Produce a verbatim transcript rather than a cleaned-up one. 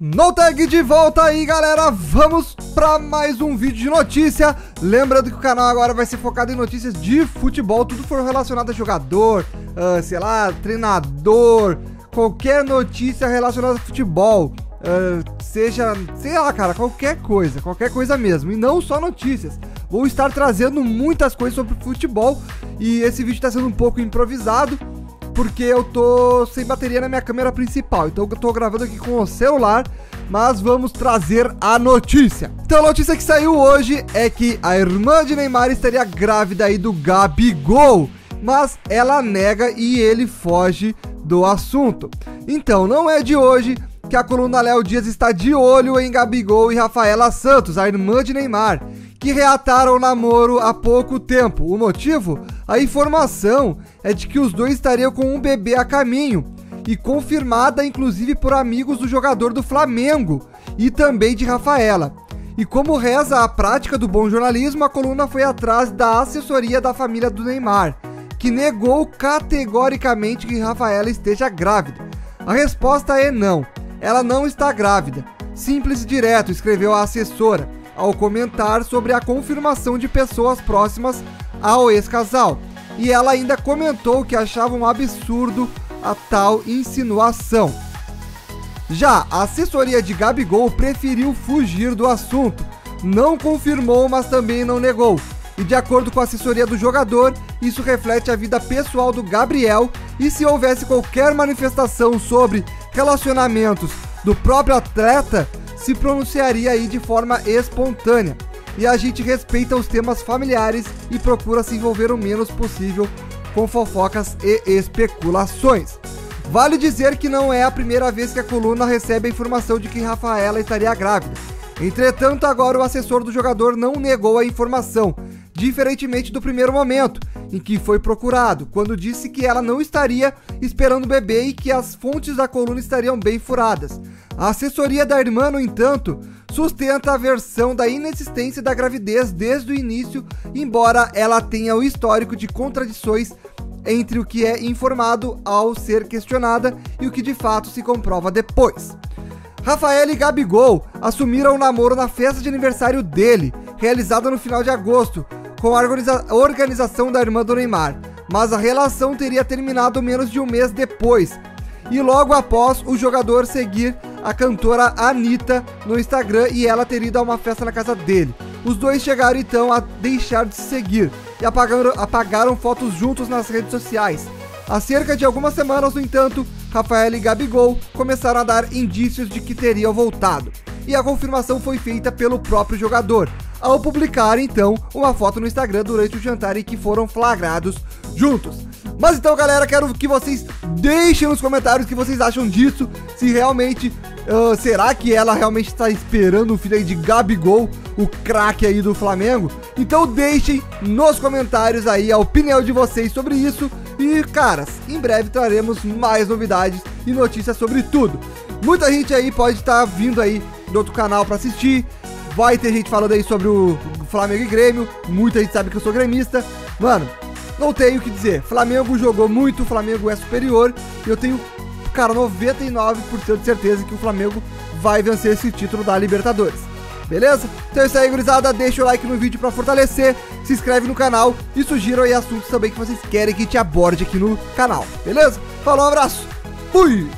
No tag de volta aí, galera, vamos para mais um vídeo de notícia. Lembrando que o canal agora vai ser focado em notícias de futebol, tudo for relacionado a jogador, uh, sei lá, treinador, qualquer notícia relacionada a futebol, uh, seja, sei lá, cara, qualquer coisa, qualquer coisa mesmo, e não só notícias. Vou estar trazendo muitas coisas sobre futebol e esse vídeo está sendo um pouco improvisado, porque eu tô sem bateria na minha câmera principal, então eu tô gravando aqui com o celular, mas vamos trazer a notícia. Então a notícia que saiu hoje é que a irmã de Neymar estaria grávida aí do Gabigol, mas ela nega e ele foge do assunto. Então não é de hoje que a coluna Léo Dias está de olho em Gabigol e Rafaella Santos, a irmã de Neymar, que reataram o namoro há pouco tempo. O motivo? A informação é de que os dois estariam com um bebê a caminho, e confirmada inclusive por amigos do jogador do Flamengo e também de Rafaella. E como reza a prática do bom jornalismo, a coluna foi atrás da assessoria da família do Neymar, que negou categoricamente que Rafaella esteja grávida. A resposta é não, ela não está grávida. Simples e direto, escreveu a assessora ao comentar sobre a confirmação de pessoas próximas ao ex-casal, e ela ainda comentou que achava um absurdo a tal insinuação. Já a assessoria de Gabigol preferiu fugir do assunto, não confirmou, mas também não negou, e de acordo com a assessoria do jogador, isso reflete a vida pessoal do Gabriel, e se houvesse qualquer manifestação sobre relacionamentos do próprio atleta, se pronunciaria aí de forma espontânea. E a gente respeita os temas familiares e procura se envolver o menos possível com fofocas e especulações. Vale dizer que não é a primeira vez que a coluna recebe a informação de que Rafaella estaria grávida. Entretanto, agora o assessor do jogador não negou a informação, diferentemente do primeiro momento em que foi procurado, quando disse que ela não estaria esperando o bebê e que as fontes da coluna estariam bem furadas. A assessoria da irmã, no entanto, sustenta a versão da inexistência da gravidez desde o início, embora ela tenha o histórico de contradições entre o que é informado ao ser questionada e o que de fato se comprova depois. Rafaella e Gabigol assumiram o namoro na festa de aniversário dele, realizada no final de agosto, com a organiza- organização da irmã do Neymar, mas a relação teria terminado menos de um mês depois, e logo após o jogador seguir a cantora Anitta no Instagram e ela ter ido a uma festa na casa dele. Os dois chegaram então a deixar de se seguir e apagaram, apagaram fotos juntos nas redes sociais. Há cerca de algumas semanas, no entanto, Rafaella e Gabigol começaram a dar indícios de que teriam voltado, e a confirmação foi feita pelo próprio jogador, ao publicar então uma foto no Instagram durante o jantar em que foram flagrados juntos. Mas então, galera, quero que vocês deixem nos comentários o que vocês acham disso, se realmente, uh, será que ela realmente está esperando o filho aí de Gabigol, o craque aí do Flamengo? Então deixem nos comentários aí a opinião de vocês sobre isso, e caras, em breve traremos mais novidades e notícias sobre tudo. Muita gente aí pode estar vindo aí do outro canal para assistir. Vai ter gente falando aí sobre o Flamengo e Grêmio, muita gente sabe que eu sou gremista. Mano, não tenho o que dizer, Flamengo jogou muito, o Flamengo é superior, e eu tenho, cara, noventa e nove por cento de certeza que o Flamengo vai vencer esse título da Libertadores, beleza? Então é isso aí, gurizada, deixa o like no vídeo pra fortalecer, se inscreve no canal e sugiram aí assuntos também que vocês querem que te aborde aqui no canal, beleza? Falou, um abraço, fui!